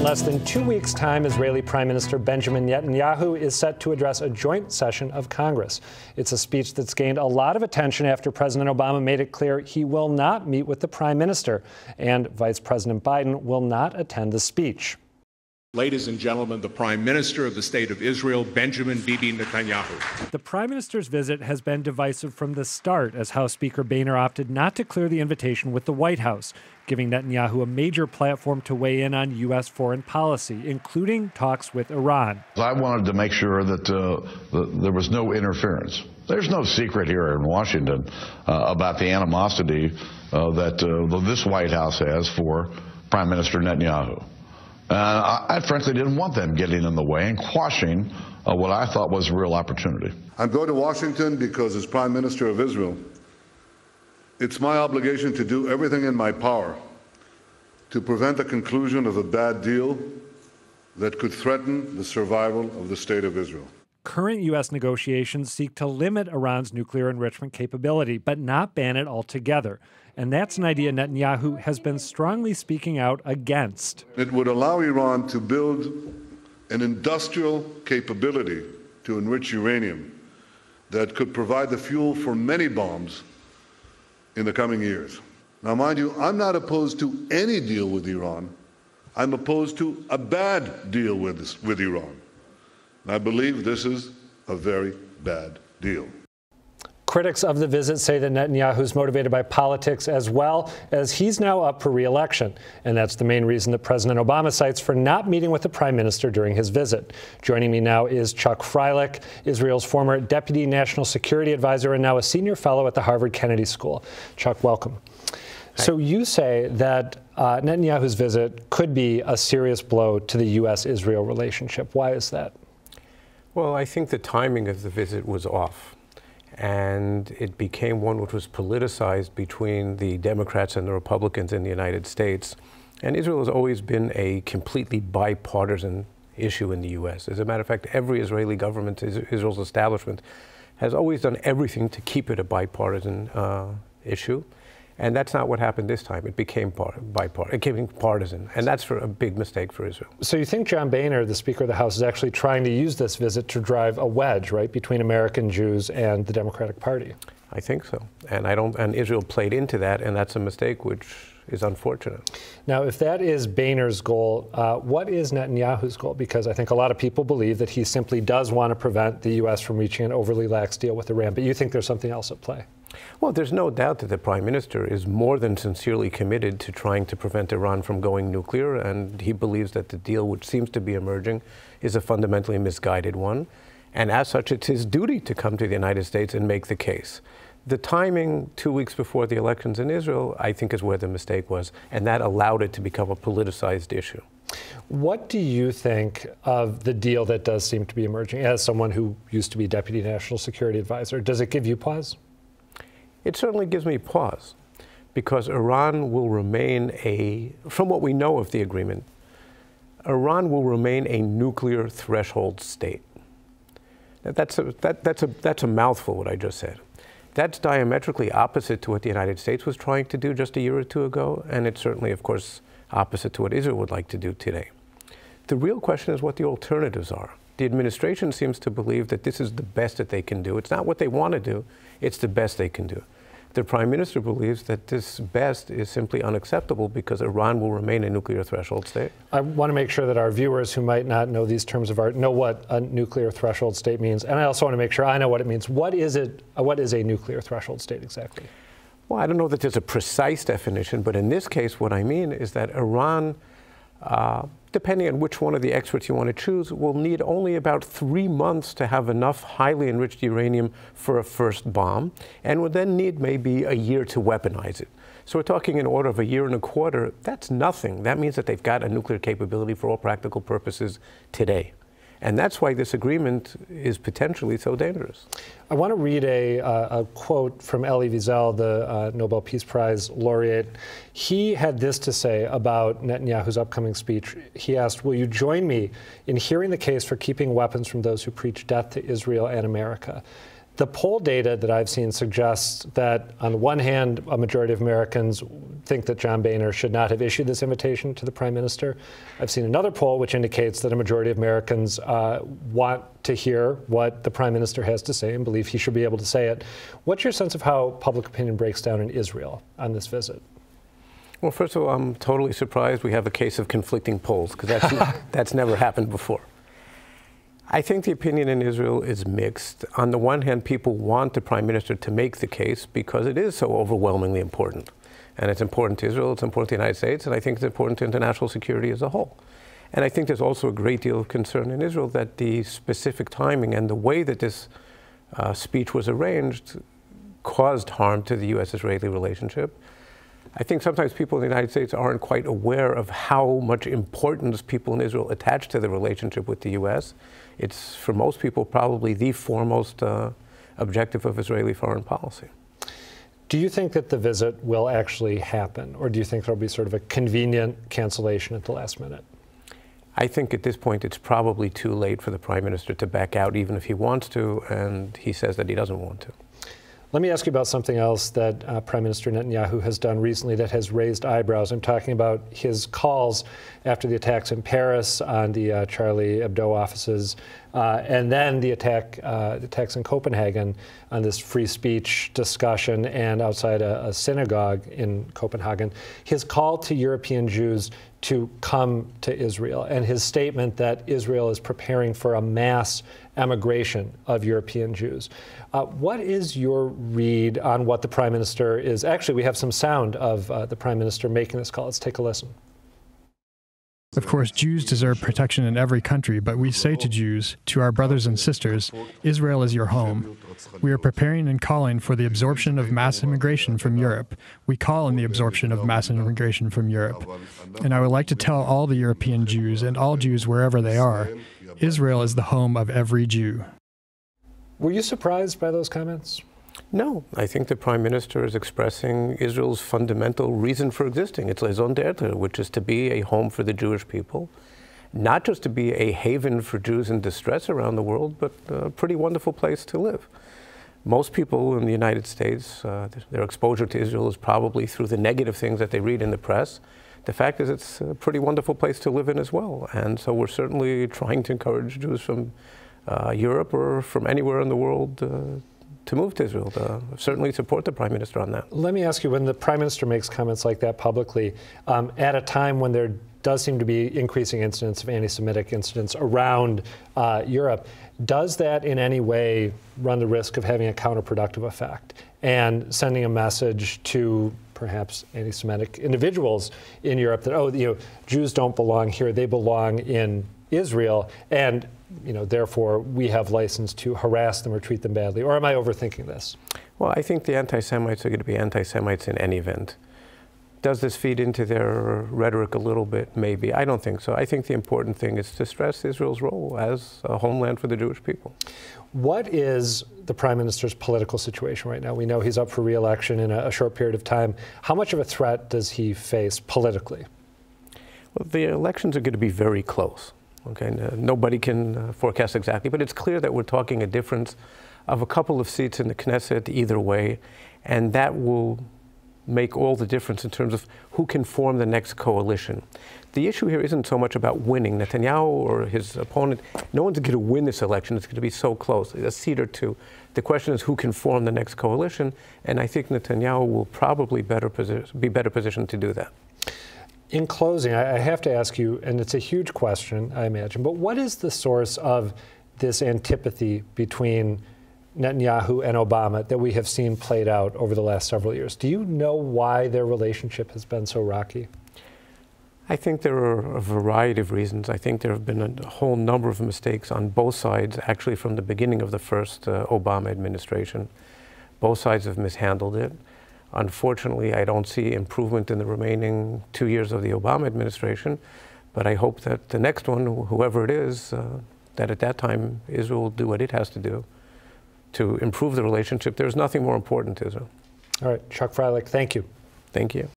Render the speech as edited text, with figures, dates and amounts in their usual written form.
In less than 2 weeks' time, Israeli Prime Minister Benjamin Netanyahu is set to address a joint session of Congress. It's a speech that's gained a lot of attention after President Obama made it clear he will not meet with the Prime Minister, and Vice President Biden will not attend the speech. Ladies and gentlemen, the Prime Minister of the State of Israel, Benjamin "Bibi" Netanyahu. The Prime Minister's visit has been divisive from the start, as House Speaker Boehner opted not to clear the invitation with the White House, giving Netanyahu a major platform to weigh in on U.S. foreign policy, including talks with Iran. I wanted to make sure that there was no interference. There's no secret here in Washington about the animosity that this White House has for Prime Minister Netanyahu. I frankly didn't want them getting in the way and quashing what I thought was a real opportunity. I'm going to Washington because, as Prime Minister of Israel, it's my obligation to do everything in my power to prevent the conclusion of a bad deal that could threaten the survival of the State of Israel. Current U.S. negotiations seek to limit Iran's nuclear enrichment capability, but not ban it altogether. And that's an idea Netanyahu has been strongly speaking out against. It would allow Iran to build an industrial capability to enrich uranium that could provide the fuel for many bombs in the coming years. Now, mind you, I'm not opposed to any deal with Iran. I'm opposed to a bad deal with Iran. And I believe this is a very bad deal. Critics of the visit say that Netanyahu is motivated by politics as well, as he's now up for re-election. And that's the main reason that President Obama cites for not meeting with the Prime Minister during his visit. Joining me now is Chuck Freilich, Israel's former Deputy National Security Advisor and now a senior fellow at the Harvard Kennedy School. Chuck, welcome. Hi. So you say that Netanyahu's visit could be a serious blow to the U.S.-Israel relationship. Why is that? Well, I think the timing of the visit was off, and it became one which was politicized between the Democrats and the Republicans in the United States. And Israel has always been a completely bipartisan issue in the U.S. As a matter of fact, every Israeli government, Israel's establishment, has always done everything to keep it a bipartisan issue. And that's not what happened this time. It became partisan, and that's a big mistake for Israel. So you think John Boehner, the Speaker of the House, is actually trying to use this visit to drive a wedge, right, between American Jews and the Democratic Party? I think so, and Israel played into that, and that's a mistake, which is unfortunate. Now, if that is Boehner's goal, what is Netanyahu's goal? Because I think a lot of people believe that he simply does want to prevent the U.S. from reaching an overly lax deal with Iran, but you think there's something else at play? Well, there's no doubt that the Prime Minister is more than sincerely committed to trying to prevent Iran from going nuclear, and he believes that the deal which seems to be emerging is a fundamentally misguided one. And as such, it's his duty to come to the United States and make the case. The timing 2 weeks before the elections in Israel, I think, is where the mistake was, and that allowed it to become a politicized issue. What do you think of the deal that does seem to be emerging? As someone who used to be Deputy National Security Advisor, does it give you pause? It certainly gives me pause, because Iran will remain from what we know of the agreement, Iran will remain a nuclear threshold state. Now, that's a mouthful, what I just said. That's diametrically opposite to what the United States was trying to do just a year or two ago, and it's certainly, of course, opposite to what Israel would like to do today. The real question is what the alternatives are. The administration seems to believe that this is the best that they can do. It's not what they want to do, it's the best they can do. The Prime Minister believes that this best is simply unacceptable because Iran will remain a nuclear threshold state. I want to make sure that our viewers who might not know these terms of art know what a nuclear threshold state means. And I also want to make sure I know what it means. What is it? What is a nuclear threshold state exactly? Well, I don't know that there's a precise definition, but in this case, what I mean is that Iran, depending on which one of the experts you want to choose, will need only about 3 months to have enough highly enriched uranium for a first bomb, and would then need maybe a year to weaponize it. So we're talking an order of a year and a quarter. That's nothing. That means that they've got a nuclear capability for all practical purposes today. And that's why this agreement is potentially so dangerous. I want to read a quote from Elie Wiesel, the Nobel Peace Prize laureate. He had this to say about Netanyahu's upcoming speech. He asked, "Will you join me in hearing the case for keeping weapons from those who preach death to Israel and America?" The poll data that I've seen suggests that, on the one hand, a majority of Americans think that John Boehner should not have issued this invitation to the prime minister. I've seen another poll which indicates that a majority of Americans want to hear what the prime minister has to say and believe he should be able to say it. What's your sense of how public opinion breaks down in Israel on this visit? Well, first of all, I'm totally surprised we have a case of conflicting polls, because that's never happened before. I think the opinion in Israel is mixed. On the one hand, people want the prime minister to make the case because it is so overwhelmingly important. And it's important to Israel, it's important to the United States, and I think it's important to international security as a whole. And I think there's also a great deal of concern in Israel that the specific timing and the way that this speech was arranged caused harm to the U.S.-Israeli relationship. I think sometimes people in the United States aren't quite aware of how much importance people in Israel attach to the relationship with the U.S. It's, for most people, probably the foremost objective of Israeli foreign policy. Do you think that the visit will actually happen, or do you think there will be sort of a convenient cancellation at the last minute? I think at this point it's probably too late for the prime minister to back out, even if he wants to, and he says that he doesn't want to. Let me ask you about something else that Prime Minister Netanyahu has done recently that has raised eyebrows. I'm talking about his calls after the attacks in Paris on the Charlie Hebdo offices, and then the attacks in Copenhagen on this free speech discussion and outside a synagogue in Copenhagen. His call to European Jews to come to Israel, and his statement that Israel is preparing for a mass emigration of European Jews. What is your read on what the prime minister is? Actually, we have some sound of the prime minister making this call. Let's take a listen. Of course, Jews deserve protection in every country, but we say to Jews, to our brothers and sisters, Israel is your home. We are preparing and calling for the absorption of mass immigration from Europe. We call on the absorption of mass immigration from Europe. And I would like to tell all the European Jews and all Jews wherever they are, Israel is the home of every Jew. Were you surprised by those comments? No, I think the prime minister is expressing Israel's fundamental reason for existing. It's raison d'être, which is to be a home for the Jewish people, not just to be a haven for Jews in distress around the world, but a pretty wonderful place to live. Most people in the United States, their exposure to Israel is probably through the negative things that they read in the press. The fact is it's a pretty wonderful place to live in as well. And so we're certainly trying to encourage Jews from Europe or from anywhere in the world to move to Israel, to certainly support the prime minister on that. Let me ask you, when the prime minister makes comments like that publicly, at a time when there does seem to be increasing incidents of anti-Semitic incidents around Europe, does that in any way run the risk of having a counterproductive effect and sending a message to perhaps anti-Semitic individuals in Europe that, oh, you know, Jews don't belong here, they belong in Israel, and you know, therefore, we have license to harass them or treat them badly? Or am I overthinking this? Well, I think the anti-Semites are going to be anti-Semites in any event. Does this feed into their rhetoric a little bit? Maybe. I don't think so. I think the important thing is to stress Israel's role as a homeland for the Jewish people. What is the prime minister's political situation right now? We know he's up for re-election in a short period of time. How much of a threat does he face politically? Well, the elections are going to be very close. Okay, nobody can forecast exactly, but it's clear that we're talking a difference of a couple of seats in the Knesset either way, and that will make all the difference in terms of who can form the next coalition. The issue here isn't so much about winning. Netanyahu or his opponent, no one's going to win this election. It's going to be so close, a seat or two. The question is who can form the next coalition, and I think Netanyahu will probably be better positioned to do that. In closing, I have to ask you, and it's a huge question, I imagine, but what is the source of this antipathy between Netanyahu and Obama that we have seen played out over the last several years? Do you know why their relationship has been so rocky? I think there are a variety of reasons. I think there have been a whole number of mistakes on both sides, actually from the beginning of the first Obama administration. Both sides have mishandled it. Unfortunately, I don't see improvement in the remaining 2 years of the Obama administration, but I hope that the next one, whoever it is, that at that time Israel will do what it has to do to improve the relationship. There's nothing more important to Israel. All right, Chuck Freilich, thank you. Thank you.